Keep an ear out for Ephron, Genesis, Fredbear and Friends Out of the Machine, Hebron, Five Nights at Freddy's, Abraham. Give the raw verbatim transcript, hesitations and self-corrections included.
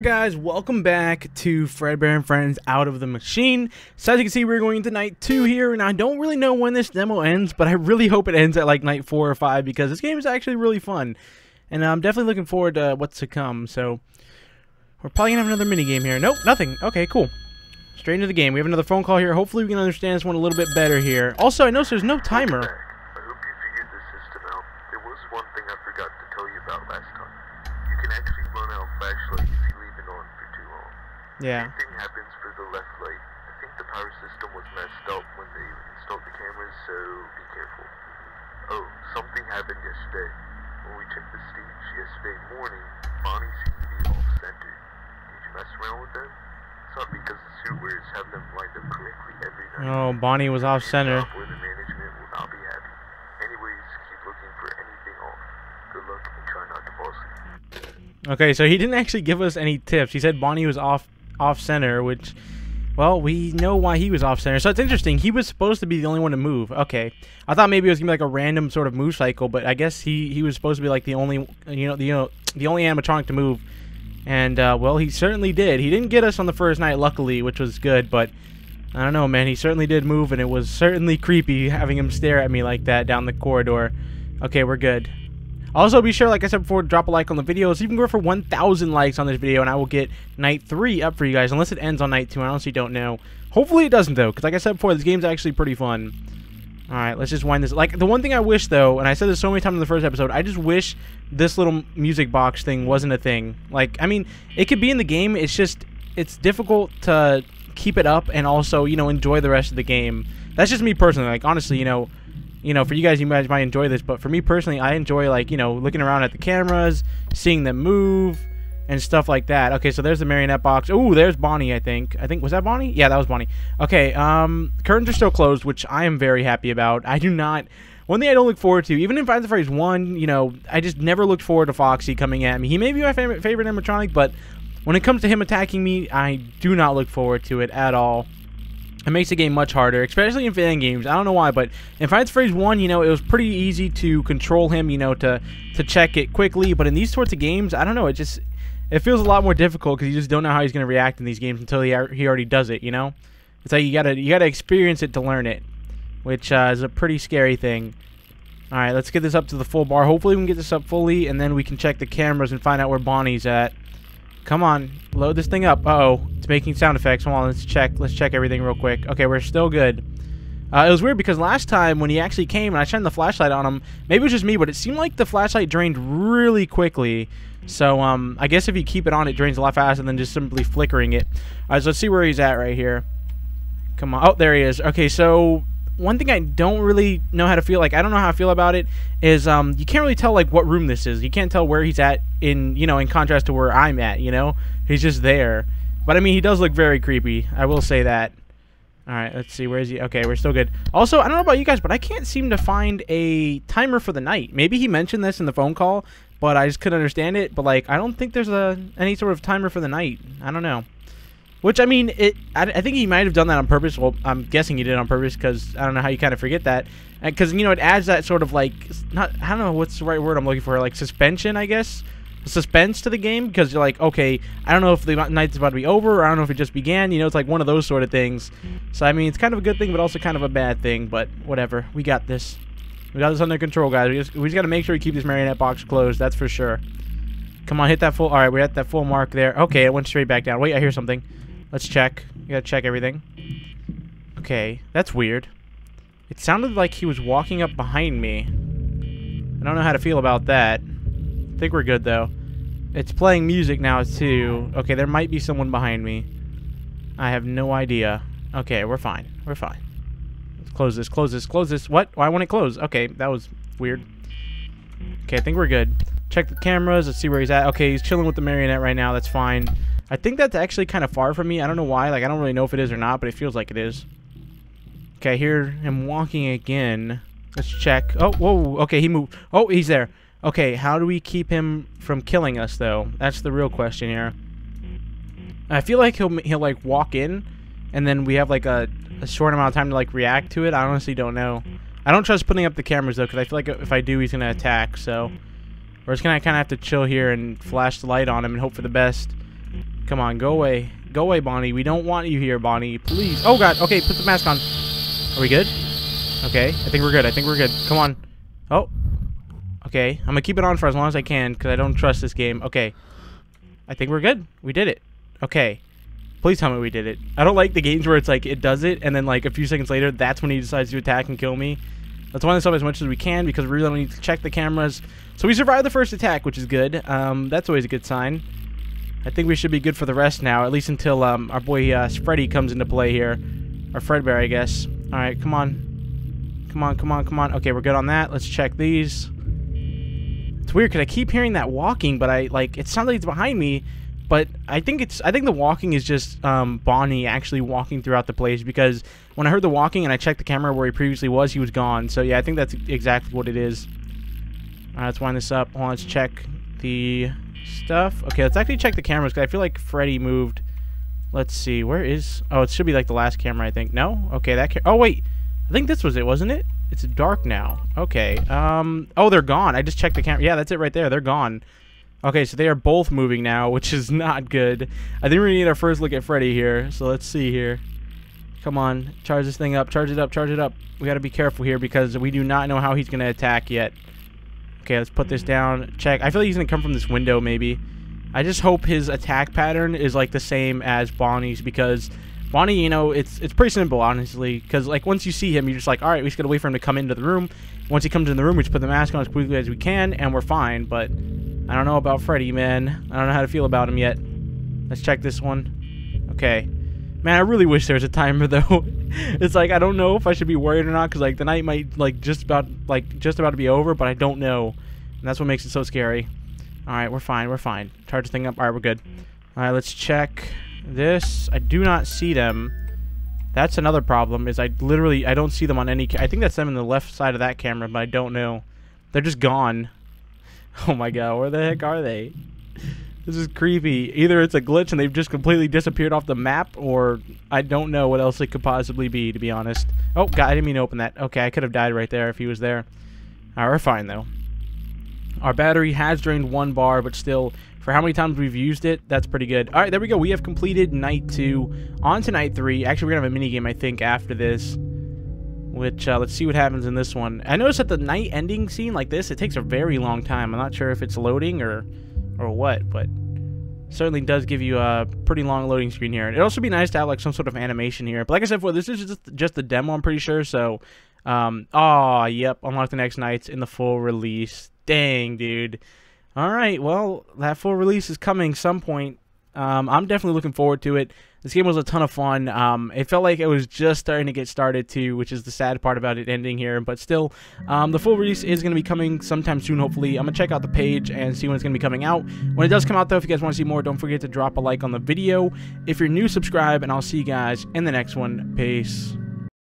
Guys, welcome back to Fredbear and Friends Out of the Machine. So as you can see, we're going into night two here, and I don't really know when this demo ends, but I really hope it ends at like night four or five because this game is actually really fun, and I'm definitely looking forward to what's to come. So we're probably gonna have another mini game here. Nope, nothing. Okay, cool. Straight into the game. We have another phone call here. Hopefully, we can understand this one a little bit better here. Also, I noticed there's no timer. I hope you figured this system out. There was one thing I forgot to tell you about last time. You can actually run out flashlights. Yeah. Same thing happens for the left light. I think the power system was messed up when they installed the cameras, so be careful. Oh, something happened yesterday. When we checked the stage yesterday morning, Bonnie seemed to be off-center. Did you mess around with them? It's not because the suit wearers have them lined up correctly every night. Oh, Bonnie was off-center. Where the management will not be happy. Anyways, keep looking for anything off. Good luck and try not to fall asleep. Okay, so he didn't actually give us any tips. He said Bonnie was off. off center, which, well, we know why he was off center. So it's interesting. He was supposed to be the only one to move. Okay, I thought maybe it was gonna be like a random sort of move cycle, but I guess he he was supposed to be like the only you know the you know the only animatronic to move, and uh, well, he certainly did. He didn't get us on the first night, luckily, which was good. But I don't know, man. He certainly did move, and it was certainly creepy having him stare at me like that down the corridor. Okay, we're good. Also, be sure, like I said before, to drop a like on the video. So you can go for one thousand likes on this video, and I will get night three up for you guys, unless it ends on night two. I honestly don't know. Hopefully it doesn't, though, because like I said before, this game's actually pretty fun. All right, let's just wind this. Like, the one thing I wish, though, and I said this so many times in the first episode, I just wish this little music box thing wasn't a thing. Like, I mean, it could be in the game. It's just, it's difficult to keep it up and also, you know, enjoy the rest of the game. That's just me personally. Like, honestly, you know... You know, for you guys, you guys might enjoy this, but for me personally, I enjoy, like, you know, looking around at the cameras, seeing them move, and stuff like that. Okay, so there's the marionette box. Ooh, there's Bonnie, I think. I think, was that Bonnie? Yeah, that was Bonnie. Okay, um, curtains are still closed, which I am very happy about. I do not, one thing I don't look forward to, even in Five Nights at Freddy's one, you know, I just never looked forward to Foxy coming at me. He may be my favorite, favorite animatronic, but when it comes to him attacking me, I do not look forward to it at all. It makes the game much harder, especially in fan games. I don't know why, but in Five Nights at Freddy's one, you know, it was pretty easy to control him, you know, to to check it quickly. But in these sorts of games, I don't know, it just it feels a lot more difficult because you just don't know how he's going to react in these games until he he already does it. You know, it's like you gotta you gotta experience it to learn it, which uh, is a pretty scary thing. All right, let's get this up to the full bar. Hopefully, we can get this up fully, and then we can check the cameras and find out where Bonnie's at. Come on, load this thing up. Uh-oh, it's making sound effects. Come on, let's check. Let's check everything real quick. Okay, we're still good. Uh, it was weird because last time when he actually came and I shined the flashlight on him, maybe it was just me, but it seemed like the flashlight drained really quickly. So um, I guess if you keep it on, it drains a lot faster than just simply flickering it. All right, so let's see where he's at right here. Come on. Oh, there he is. Okay, so... One thing I don't really know how to feel, like, I don't know how I feel about it, is, um, you can't really tell, like, what room this is. You can't tell where he's at in, you know, in contrast to where I'm at, you know? He's just there. But, I mean, he does look very creepy. I will say that. All right, let's see. Where is he? Okay, we're still good. Also, I don't know about you guys, but I can't seem to find a timer for the night. Maybe he mentioned this in the phone call, but I just couldn't understand it. But, like, I don't think there's a any sort of timer for the night. I don't know. Which, I mean, it. I, I think he might have done that on purpose. Well, I'm guessing he did it on purpose because I don't know how you kind of forget that. Because, you know, it adds that sort of, like, not, I don't know what's the right word I'm looking for. Like, suspension, I guess. Suspense to the game because you're like, okay, I don't know if the night's about to be over or I don't know if it just began. You know, it's like one of those sort of things. So, I mean, it's kind of a good thing but also kind of a bad thing. But whatever. We got this. We got this under control, guys. We just, we just got to make sure we keep this marionette box closed. That's for sure. Come on, hit that full. All right, we're at that full mark there. Okay, it went straight back down. Wait, I hear something. Let's check. You gotta check everything. Okay, that's weird. It sounded like he was walking up behind me. I don't know how to feel about that. I think we're good, though. It's playing music now, too. Okay, there might be someone behind me. I have no idea. Okay, we're fine. We're fine. Let's close this, close this, close this. What? Why won't it close? Okay, that was weird. Okay, I think we're good. Check the cameras. Let's see where he's at. Okay, he's chilling with the marionette right now. That's fine. I think that's actually kind of far from me. I don't know why. Like, I don't really know if it is or not, but it feels like it is. Okay, I hear him walking again. Let's check. Oh, whoa. Okay, he moved. Oh, he's there. Okay, how do we keep him from killing us, though? That's the real question here. I feel like he'll, he'll like, walk in, and then we have, like, a, a short amount of time to, like, react to it. I honestly don't know. I don't trust putting up the cameras, though, because I feel like if I do, he's going to attack, so... We're just going to kind of have to chill here and flash the light on him and hope for the best. Come on, go away. Go away, Bonnie. We don't want you here, Bonnie. Please. Oh, God. Okay, put the mask on. Are we good? Okay. I think we're good. I think we're good. Come on. Oh. Okay. I'm going to keep it on for as long as I can because I don't trust this game. Okay. I think we're good. We did it. Okay. Please tell me we did it. I don't like the games where it's like it does it and then like a few seconds later, that's when he decides to attack and kill me. Let's wind this up as much as we can because we really don't need to check the cameras. So we survived the first attack, which is good. Um, that's always a good sign. I think we should be good for the rest now, at least until um, our boy uh, Freddy comes into play here. Or Fredbear, I guess. All right, come on. Come on, come on, come on. Okay, we're good on that. Let's check these. It's weird because I keep hearing that walking, but I like it sounds like it's behind me. But I think it's I think the walking is just um, Bonnie actually walking throughout the place, because when I heard the walking and I checked the camera where he previously was, he was gone. So yeah, I think that's exactly what it is. All right, let's wind this up. Hold on, let's check the stuff. Okay, let's actually check the cameras because I feel like Freddy moved. Let's see, where is? Oh, it should be like the last camera, I think. No? Okay, that. Ca oh wait, I think this was it, wasn't it? It's dark now. Okay. Um. Oh, they're gone. I just checked the camera. Yeah, that's it right there. They're gone. Okay, so they are both moving now, which is not good. I think we need our first look at Freddy here, so let's see here. Come on, charge this thing up, charge it up, charge it up. We gotta be careful here because we do not know how he's gonna attack yet. Okay, let's put this down, check. I feel like he's gonna come from this window, maybe. I just hope his attack pattern is like the same as Bonnie's, because Bonnie, you know, it's it's pretty simple, honestly, because like once you see him, you're just like, all right, we just gotta wait for him to come into the room. Once he comes in the room, we just put the mask on as quickly as we can, and we're fine, but I don't know about Freddy, man. I don't know how to feel about him yet. Let's check this one. Okay. Man, I really wish there was a timer, though. It's like, I don't know if I should be worried or not, because, like, the night might, like, just about, like, just about to be over, but I don't know. And that's what makes it so scary. All right, we're fine. We're fine. Charge the thing up. All right, we're good. All right, let's check this. I do not see them. That's another problem, is I literally, I don't see them on any, I think that's them in the left side of that camera, but I don't know. They're just gone. Oh my god, where the heck are they? This is creepy. Either it's a glitch and they've just completely disappeared off the map, or I don't know what else it could possibly be, to be honest. Oh, god, I didn't mean to open that. Okay, I could have died right there if he was there. Alright, we're fine, though. Our battery has drained one bar, but still, for how many times we've used it, that's pretty good. Alright, there we go. We have completed night two. On to night three. Actually, we're going to have a minigame, I think, after this. Which, uh, let's see what happens in this one. I noticed that the night ending scene like this, it takes a very long time. I'm not sure if it's loading or or what, but certainly does give you a pretty long loading screen here. It'd also be nice to have, like, some sort of animation here. But like I said before, this is just, just the demo, I'm pretty sure. So, um, aw, yep, unlock the next nights in the full release. Dang, dude. All right, well, that full release is coming some point. Um, I'm definitely looking forward to it. This game was a ton of fun. Um, it felt like it was just starting to get started too, which is the sad part about it ending here. But still, um, the full release is going to be coming sometime soon, hopefully. I'm going to check out the page and see when it's going to be coming out. When it does come out, though, if you guys want to see more, don't forget to drop a like on the video. If you're new, subscribe, and I'll see you guys in the next one. Peace.